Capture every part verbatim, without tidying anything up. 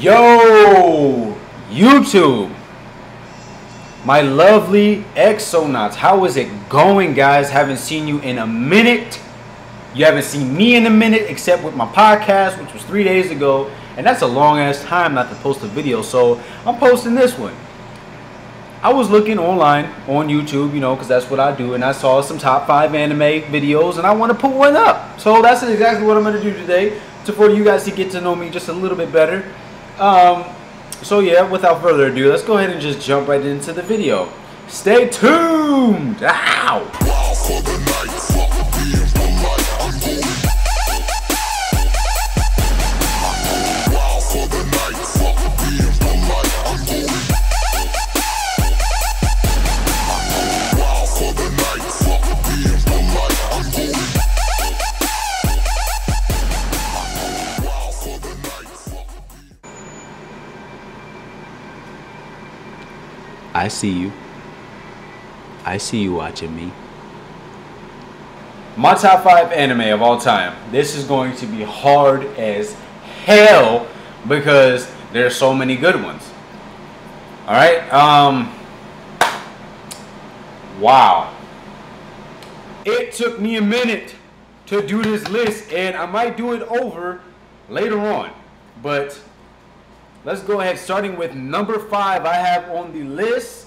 Yo, YouTube, my lovely Exonauts, how is it going, guys? Haven't seen you in a minute. You haven't seen me in a minute, except with my podcast, which was three days ago, and that's a long-ass time not to post a video, so I'm posting this one. I was looking online on YouTube, you know, because that's what I do, and I saw some top five anime videos, and I want to put one up. So that's exactly what I'm going to do today, to, for you guys to get to know me just a little bit better. Um, so yeah, without further ado, let's go ahead and just jump right into the video. Stay tuned! Ow! Wow, for the night, fuck being polite, I'm going. Wow, for the night, fuck being polite, I'm going. Wow, for the night, fuck being polite, I'm going. Wow, for the night, fuck. I see you. I see you watching me. My top five anime of all time. This is going to be hard as hell because there's so many good ones. All right. Um. Wow. It took me a minute to do this list, and I might do it over later on. But let's go ahead. Starting with number five, I have on the list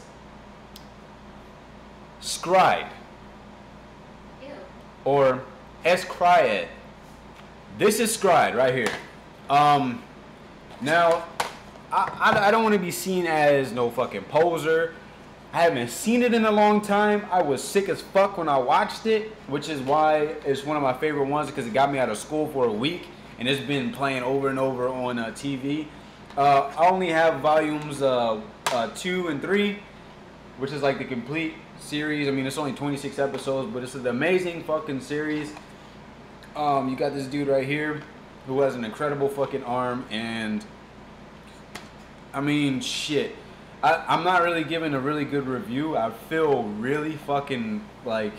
s-C R Y-ed, or s-C R Y-ed. This is s-C R Y-ed right here. Um, now, I, I, I don't want to be seen as no fucking poser. I haven't seen it in a long time. I was sick as fuck when I watched it, which is why it's one of my favorite ones, because it got me out of school for a week, and it's been playing over and over on uh, T V. Uh, I only have volumes uh, uh, two and three, which is like the complete series. I mean, it's only twenty-six episodes, but it's an amazing fucking series. Um, you got this dude right here who has an incredible fucking arm, and I mean, shit. I, I'm not really giving a really good review. I feel really fucking like,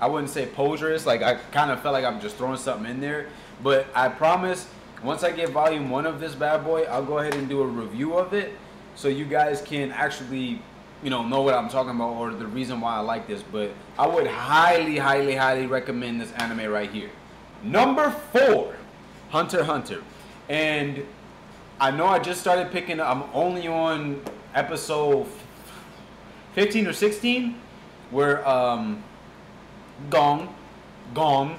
I wouldn't say poserous. Like, I kind of felt like I'm just throwing something in there, but I promise once I get volume one of this bad boy, I'll go ahead and do a review of it so you guys can actually, you know, know what I'm talking about, or the reason why I like this. But I would highly, highly, highly recommend this anime right here. Number four, Hunter x Hunter. And I know I just started picking, I'm only on episode fifteen or sixteen, where um, Gon, Gon,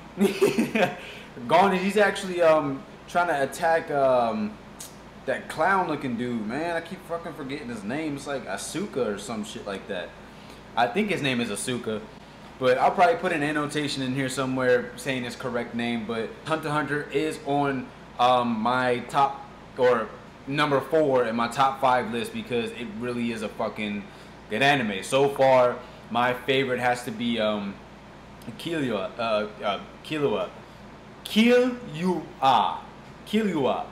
Gon, he's actually um, trying to attack um, that clown-looking dude, man. I keep fucking forgetting his name. It's like Asuka or some shit like that. I think his name is Asuka, but I'll probably put an annotation in here somewhere saying his correct name. But Hunter x Hunter is on um, my top, or number four in my top five list, because it really is a fucking good anime. So far, my favorite has to be um, Killua, uh, uh, Killua, Killua, Killua.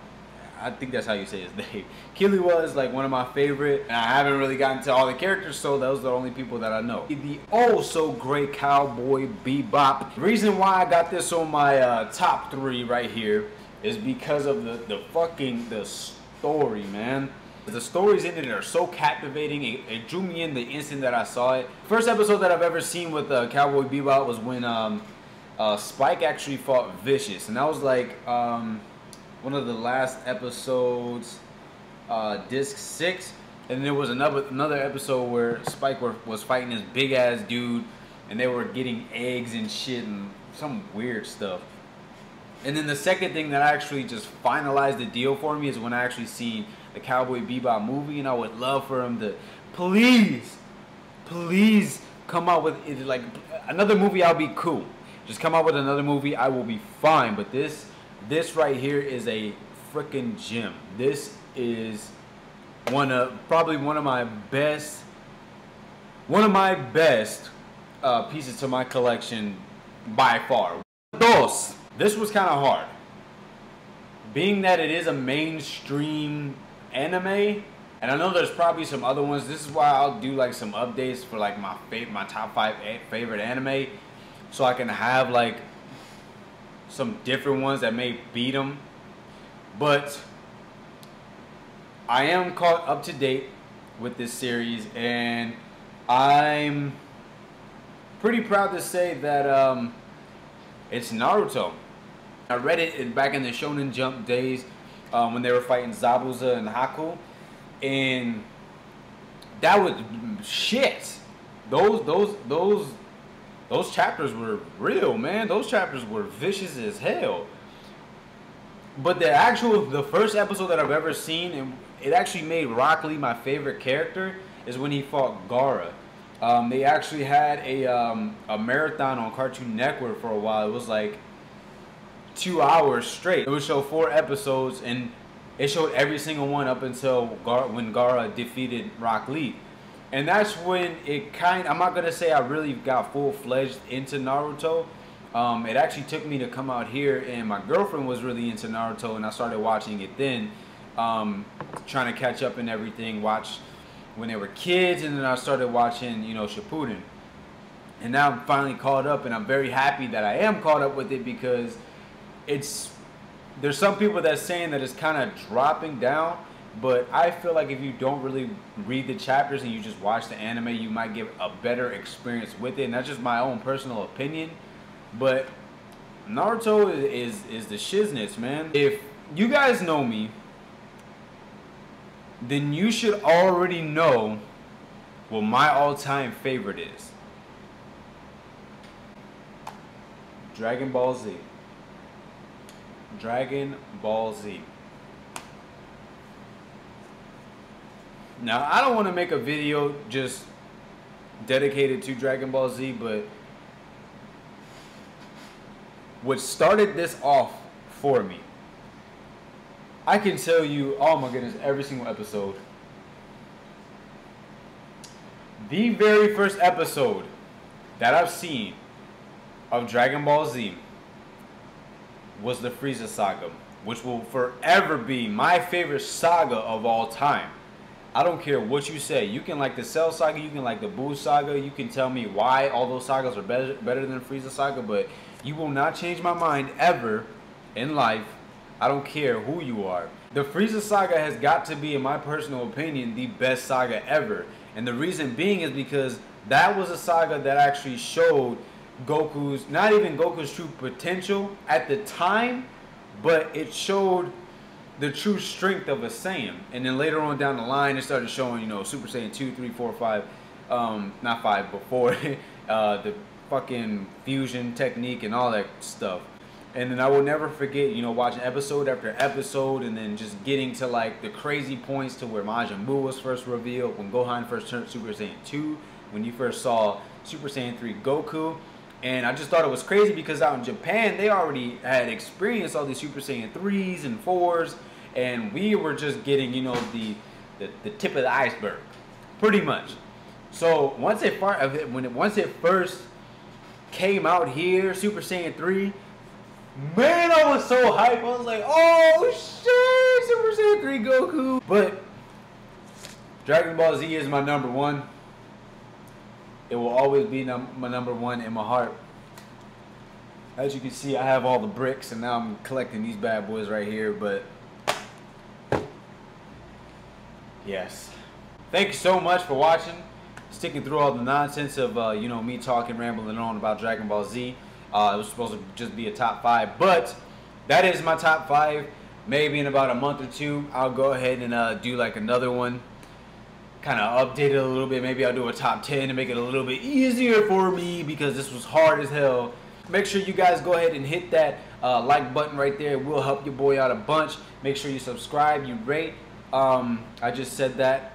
I think that's how you say his name. Killua is like one of my favorite, and I haven't really gotten to all the characters, so those are the only people that I know. The oh so great Cowboy Bebop. The reason why I got this on my uh, top three right here is because of the, the fucking, the story, man. The stories in it are so captivating. It, it drew me in the instant that I saw it. First episode that I've ever seen with uh, Cowboy Bebop was when um, uh, Spike actually fought Vicious, and that was like, um, one of the last episodes, uh, disc six, and there was another another episode where Spike were, was fighting this big ass dude, and they were getting eggs and shit and some weird stuff. And then the second thing that actually just finalized the deal for me is when I actually seen the Cowboy Bebop movie, and I would love for him to please, please come out with it, like another movie. I'll be cool. Just come out with another movie. I will be fine. But this. This right here is a freaking gem. This is one of probably one of my best, one of my best uh, pieces to my collection by far. Dos. This was kind of hard, being that it is a mainstream anime, and I know there's probably some other ones. This is why I'll do like some updates for like my favorite, my top five favorite anime, so I can have like some different ones that may beat them. But I am caught up to date with this series, and I'm pretty proud to say that um, it's Naruto. I read it back in the Shonen Jump days um, when they were fighting Zabuza and Haku, and that was shit. Those those those those chapters were real, man. Those chapters were vicious as hell. But the actual the first episode that I've ever seen, and it actually made Rock Lee my favorite character, is when he fought Gaara. Um, they actually had a um, a marathon on Cartoon Network for a while. It was like two hours straight. It would show four episodes, and it showed every single one up until Gaara, when Gaara defeated Rock Lee. And that's when it kind of, I'm not going to say I really got full-fledged into Naruto. Um, it actually took me to come out here, and my girlfriend was really into Naruto, and I started watching it then. Um, trying to catch up and everything, watch when they were kids, and then I started watching, you know, Shippuden. And now I'm finally caught up, and I'm very happy that I am caught up with it, because it's, there's some people that's saying that it's kind of dropping down, but I feel like if you don't really read the chapters and you just watch the anime, you might get a better experience with it. And that's just my own personal opinion. But Naruto is, is, is the shizness, man. If you guys know me, then you should already know what my all-time favorite is. Dragon Ball Z. Dragon Ball Z. Now, I don't want to make a video just dedicated to Dragon Ball Z, but what started this off for me, I can tell you, oh my goodness, every single episode. The very first episode that I've seen of Dragon Ball Z was the Frieza saga, which will forever be my favorite saga of all time. I don't care what you say. You can like the Cell saga, you can like the Buu saga, you can tell me why all those sagas are better, better than the Frieza saga, but you will not change my mind ever in life. I don't care who you are. The Frieza saga has got to be, in my personal opinion, the best saga ever. And the reason being is because that was a saga that actually showed Goku's, not even Goku's true potential at the time, but it showed the true strength of a Saiyan. And then later on down the line, it started showing, you know, Super Saiyan two, three, four, five, um, not five, but four, uh, the fucking fusion technique and all that stuff. And then I will never forget, you know, watching episode after episode, and then just getting to like the crazy points to where Majin Buu was first revealed, when Gohan first turned Super Saiyan two, when you first saw Super Saiyan three Goku. And I just thought it was crazy because out in Japan, they already had experienced all these Super Saiyan threes and fours. And we were just getting, you know, the, the, the tip of the iceberg, pretty much. So once it, when it, once it first came out here, Super Saiyan three, man, I was so hyped. I was like, oh, shit, Super Saiyan three Goku. But Dragon Ball Z is my number one. It will always be num my number one in my heart. As you can see, I have all the bricks, and now I'm collecting these bad boys right here, but yes. Thank you so much for watching, sticking through all the nonsense of, uh, you know, me talking, rambling on about Dragon Ball Z. Uh, it was supposed to just be a top five, but that is my top five. Maybe in about a month or two, I'll go ahead and uh, do like another one. Kind of update it a little bit. Maybe I'll do a top ten to make it a little bit easier for me, because this was hard as hell. Make sure you guys go ahead and hit that uh, like button right there. It will help your boy out a bunch. Make sure you subscribe, you rate. Um, I just said that.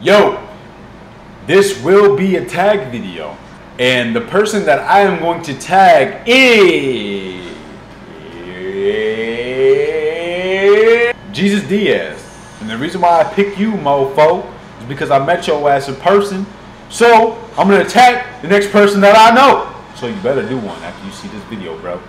Yo, this will be a tag video, and the person that I am going to tag is Jesus Diaz. And the reason why I pick you, mofo, is because I met your ass in person. So I'm gonna attack the next person that I know. So you better do one after you see this video, bro.